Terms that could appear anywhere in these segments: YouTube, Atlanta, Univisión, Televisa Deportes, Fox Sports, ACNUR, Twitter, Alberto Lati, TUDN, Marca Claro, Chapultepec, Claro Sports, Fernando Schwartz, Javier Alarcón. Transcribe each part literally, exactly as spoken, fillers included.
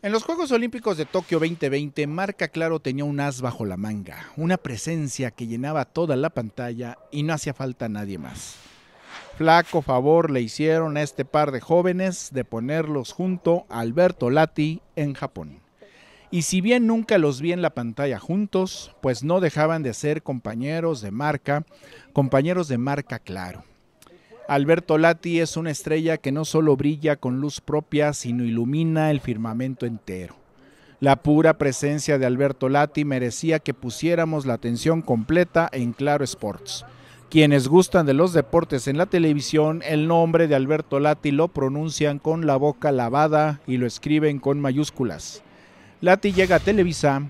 En los Juegos Olímpicos de Tokio veinte veinte, Marca Claro tenía un as bajo la manga, una presencia que llenaba toda la pantalla y no hacía falta nadie más. Flaco favor le hicieron a este par de jóvenes de ponerlos junto a Alberto Lati en Japón. Y si bien nunca los vi en la pantalla juntos, pues no dejaban de ser compañeros de marca, compañeros de Marca Claro. Alberto Lati es una estrella que no solo brilla con luz propia, sino ilumina el firmamento entero. La pura presencia de Alberto Lati merecía que pusiéramos la atención completa en Claro Sports. Quienes gustan de los deportes en la televisión, el nombre de Alberto Lati lo pronuncian con la boca lavada y lo escriben con mayúsculas. Lati llega a Televisa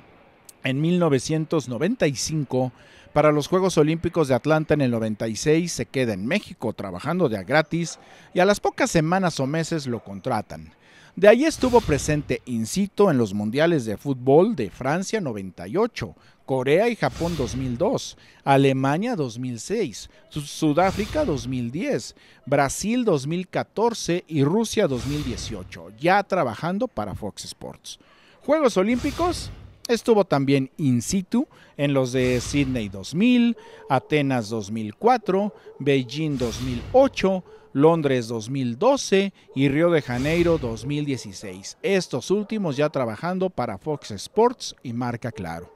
en mil novecientos noventa y cinco, para los Juegos Olímpicos de Atlanta en el noventa y seis se queda en México trabajando de a gratis y a las pocas semanas o meses lo contratan. De ahí estuvo presente in situ en los mundiales de fútbol de Francia noventa y ocho, Corea y Japón dos mil dos, Alemania dos mil seis, Sudáfrica dos mil diez, Brasil dos mil catorce y Rusia dos mil dieciocho, ya trabajando para Fox Sports. Juegos Olímpicos. Estuvo también in situ en los de Sydney dos mil, Atenas dos mil cuatro, Beijing dos mil ocho, Londres dos mil doce y Río de Janeiro dos mil dieciséis. Estos últimos ya trabajando para Fox Sports y Marca Claro.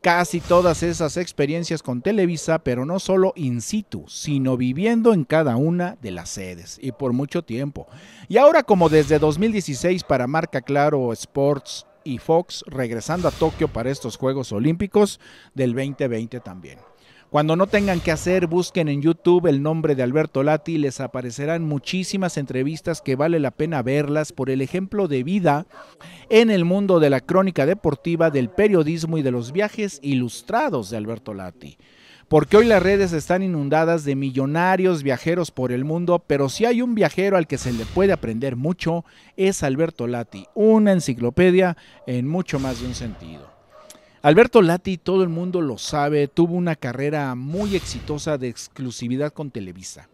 Casi todas esas experiencias con Televisa, pero no solo in situ, sino viviendo en cada una de las sedes y por mucho tiempo. Y ahora, como desde dos mil dieciséis para Marca Claro Sports y Fox, regresando a Tokio para estos Juegos Olímpicos del veinte veinte también. Cuando no tengan que hacer, busquen en YouTube el nombre de Alberto Lati y les aparecerán muchísimas entrevistas que vale la pena verlas por el ejemplo de vida en el mundo de la crónica deportiva, del periodismo y de los viajes ilustrados de Alberto Lati. Porque hoy las redes están inundadas de millonarios viajeros por el mundo, pero si hay un viajero al que se le puede aprender mucho, es Alberto Lati, una enciclopedia en mucho más de un sentido. Alberto Lati, todo el mundo lo sabe, tuvo una carrera muy exitosa de exclusividad con Televisa.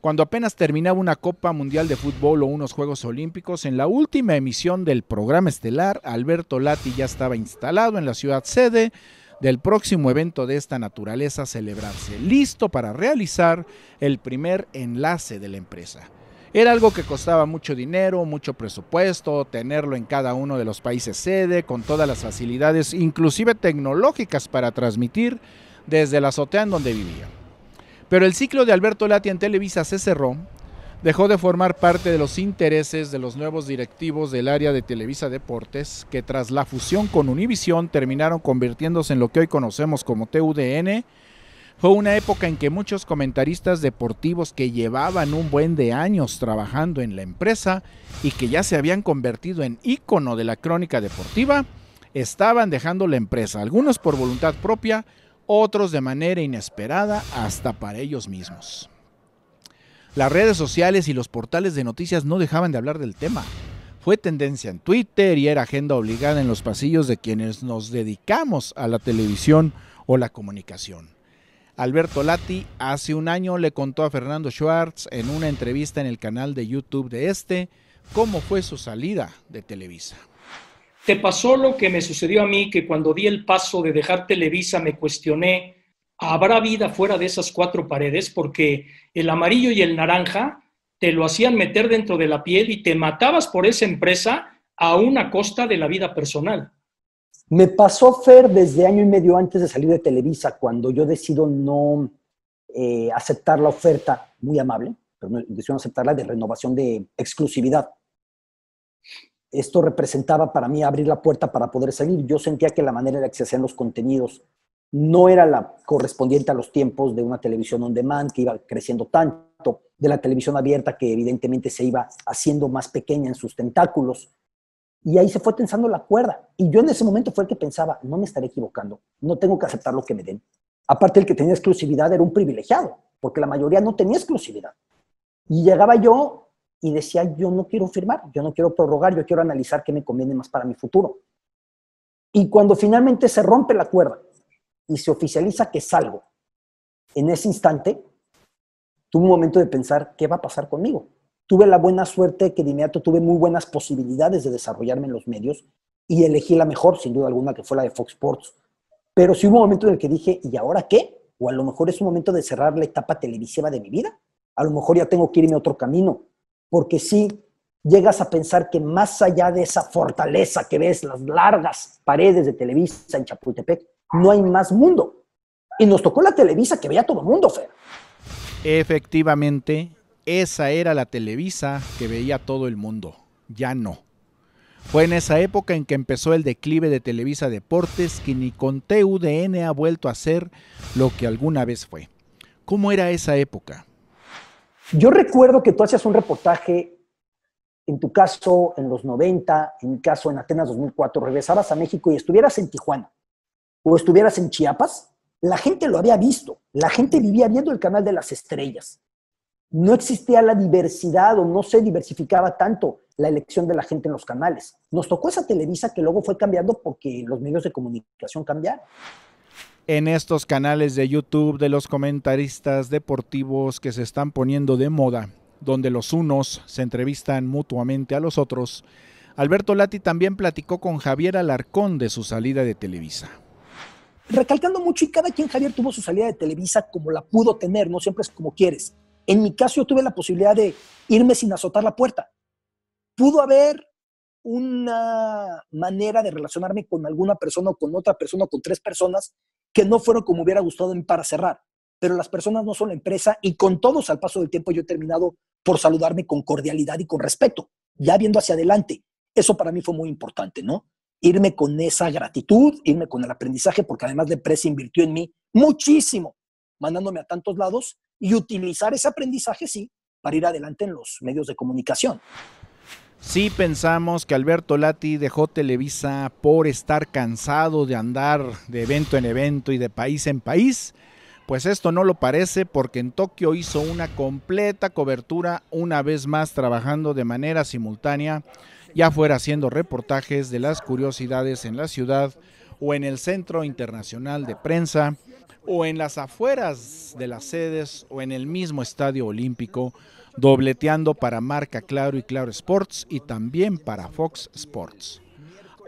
Cuando apenas terminaba una Copa Mundial de Fútbol o unos Juegos Olímpicos, en la última emisión del programa estelar, Alberto Lati ya estaba instalado en la ciudad sede del próximo evento de esta naturaleza a celebrarse, listo para realizar el primer enlace de la empresa. Era algo que costaba mucho dinero, mucho presupuesto, tenerlo en cada uno de los países sede, con todas las facilidades, inclusive tecnológicas, para transmitir desde la azotea en donde vivía. Pero el ciclo de Alberto Lati en Televisa se cerró, dejó de formar parte de los intereses de los nuevos directivos del área de Televisa Deportes, que tras la fusión con Univisión terminaron convirtiéndose en lo que hoy conocemos como T U D N. Fue una época en que muchos comentaristas deportivos que llevaban un buen de años trabajando en la empresa y que ya se habían convertido en ícono de la crónica deportiva, estaban dejando la empresa, algunos por voluntad propia, otros de manera inesperada, hasta para ellos mismos. Las redes sociales y los portales de noticias no dejaban de hablar del tema. Fue tendencia en Twitter y era agenda obligada en los pasillos de quienes nos dedicamos a la televisión o la comunicación. Alberto Lati hace un año le contó a Fernando Schwartz en una entrevista en el canal de YouTube de este cómo fue su salida de Televisa. Te pasó lo que me sucedió a mí, que cuando di el paso de dejar Televisa me cuestioné, ¿habrá vida fuera de esas cuatro paredes? Porque el amarillo y el naranja te lo hacían meter dentro de la piel y te matabas por esa empresa a una costa de la vida personal. Me pasó, Fer, desde año y medio antes de salir de Televisa, cuando yo decido no eh, aceptar la oferta, muy amable, pero no, decido no aceptarla, de renovación de exclusividad. Esto representaba para mí abrir la puerta para poder salir. Yo sentía que la manera en la que se hacían los contenidos no era la correspondiente a los tiempos de una televisión on demand que iba creciendo tanto, de la televisión abierta que evidentemente se iba haciendo más pequeña en sus tentáculos. Y ahí se fue tensando la cuerda. Y yo en ese momento fue el que pensaba, no me estaré equivocando, no tengo que aceptar lo que me den. Aparte, el que tenía exclusividad era un privilegiado, porque la mayoría no tenía exclusividad. Y llegaba yo y decía, yo no quiero firmar, yo no quiero prorrogar, yo quiero analizar qué me conviene más para mi futuro. Y cuando finalmente se rompe la cuerda y se oficializa que salgo, en ese instante tuve un momento de pensar, ¿qué va a pasar conmigo? tuve la buena suerte que de inmediato tuve muy buenas posibilidades de desarrollarme en los medios y elegí la mejor, sin duda alguna, que fue la de Fox Sports. Pero sí hubo un momento en el que dije, ¿y ahora qué? O a lo mejor es un momento de cerrar la etapa televisiva de mi vida. A lo mejor ya tengo que irme a otro camino. Porque sí llegas a pensar que más allá de esa fortaleza que ves, las largas paredes de Televisa en Chapultepec, no hay más mundo. Y nos tocó la Televisa que veía todo el mundo, Fer. Efectivamente, esa era la Televisa que veía todo el mundo. Ya no. Fue en esa época en que empezó el declive de Televisa Deportes, que ni con T U D N ha vuelto a ser lo que alguna vez fue. ¿Cómo era esa época? Yo recuerdo que tú hacías un reportaje, en tu caso en los noventa, en mi caso en Atenas dos mil cuatro, regresabas a México y estuvieras en Tijuana o estuvieras en Chiapas, la gente lo había visto, la gente vivía viendo el canal de las estrellas. No existía la diversidad o no se diversificaba tanto la elección de la gente en los canales. Nos tocó esa Televisa que luego fue cambiando porque los medios de comunicación cambiaron. En estos canales de YouTube de los comentaristas deportivos que se están poniendo de moda, donde los unos se entrevistan mutuamente a los otros, Alberto Lati también platicó con Javier Alarcón de su salida de Televisa. Recalcando mucho, y cada quien, Javier, tuvo su salida de Televisa como la pudo tener, no siempre es como quieres. En mi caso, yo tuve la posibilidad de irme sin azotar la puerta. Pudo haber una manera de relacionarme con alguna persona o con otra persona o con tres personas que no fueron como hubiera gustado a mí para cerrar. Pero las personas no son la empresa y con todos al paso del tiempo yo he terminado por saludarme con cordialidad y con respeto, ya viendo hacia adelante. Eso para mí fue muy importante, ¿no? Irme con esa gratitud, irme con el aprendizaje, porque además la empresa invirtió en mí muchísimo, mandándome a tantos lados y utilizar ese aprendizaje, sí, para ir adelante en los medios de comunicación. Sí pensamos que Alberto Lati dejó Televisa por estar cansado de andar de evento en evento y de país en país, pues esto no lo parece porque en Tokio hizo una completa cobertura una vez más trabajando de manera simultánea, ya fuera haciendo reportajes de las curiosidades en la ciudad o en el Centro Internacional de Prensa o en las afueras de las sedes o en el mismo Estadio Olímpico, dobleteando para Marca Claro y Claro Sports y también para Fox Sports,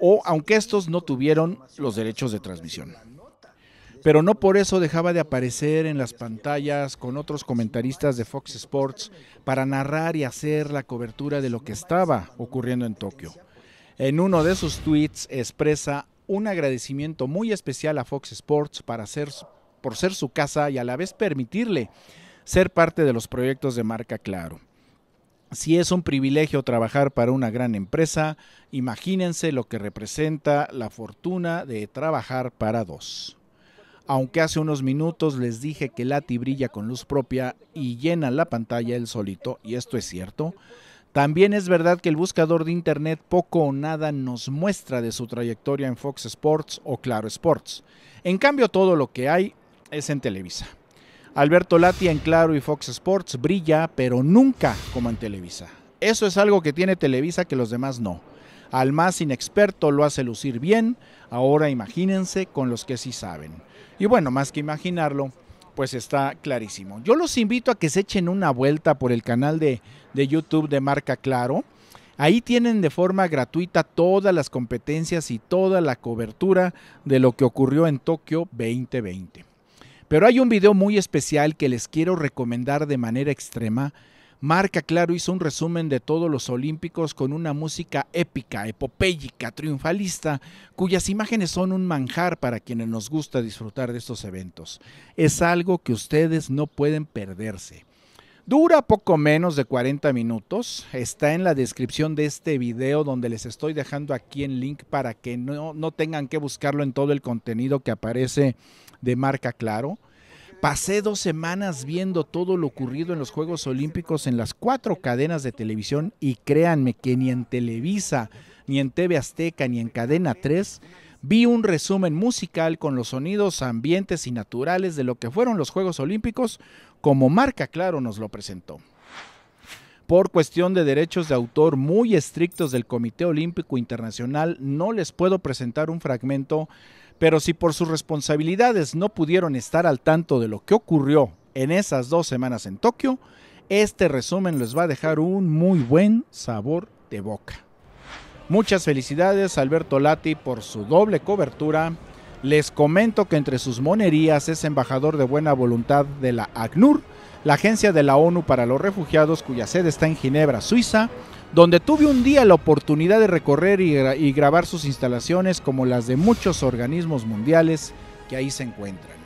o aunque estos no tuvieron los derechos de transmisión. Pero no por eso dejaba de aparecer en las pantallas con otros comentaristas de Fox Sports para narrar y hacer la cobertura de lo que estaba ocurriendo en Tokio. En uno de sus tweets expresa un agradecimiento muy especial a Fox Sports para ser, por ser su casa y a la vez permitirle ser parte de los proyectos de Marca Claro. Si es un privilegio trabajar para una gran empresa, imagínense lo que representa la fortuna de trabajar para dos. Aunque hace unos minutos les dije que Lati brilla con luz propia y llena la pantalla él solito, y esto es cierto, también es verdad que el buscador de internet poco o nada nos muestra de su trayectoria en Fox Sports o Claro Sports. En cambio, todo lo que hay es en Televisa. Alberto Lati en Claro y Fox Sports brilla, pero nunca como en Televisa. Eso es algo que tiene Televisa que los demás no. Al más inexperto lo hace lucir bien, ahora imagínense con los que sí saben. Y bueno, más que imaginarlo, pues está clarísimo. Yo los invito a que se echen una vuelta por el canal de, de YouTube de Marca Claro. Ahí tienen de forma gratuita todas las competencias y toda la cobertura de lo que ocurrió en Tokio veinte veinte. Pero hay un video muy especial que les quiero recomendar de manera extrema. Marca Claro hizo un resumen de todos los olímpicos con una música épica, epopéyica, triunfalista, cuyas imágenes son un manjar para quienes nos gusta disfrutar de estos eventos. Es algo que ustedes no pueden perderse. Dura poco menos de cuarenta minutos. Está en la descripción de este video donde les estoy dejando aquí el link para que no, no tengan que buscarlo en todo el contenido que aparece de Marca Claro. Pasé dos semanas viendo todo lo ocurrido en los Juegos Olímpicos en las cuatro cadenas de televisión y créanme que ni en Televisa, ni en T V Azteca, ni en Cadena tres vi un resumen musical con los sonidos, ambientes y naturales de lo que fueron los Juegos Olímpicos, como Marca Claro nos lo presentó. Por cuestión de derechos de autor muy estrictos del Comité Olímpico Internacional, no les puedo presentar un fragmento, pero si por sus responsabilidades no pudieron estar al tanto de lo que ocurrió en esas dos semanas en Tokio, Este resumen les va a dejar un muy buen sabor de boca. Muchas felicidades a Alberto Lati por su doble cobertura. Les comento que entre sus monerías es embajador de buena voluntad de la ACNUR, la agencia de la ONU para los refugiados, cuya sede está en Ginebra, Suiza, donde tuve un día la oportunidad de recorrer y, gra- y grabar sus instalaciones, como las de muchos organismos mundiales que ahí se encuentran.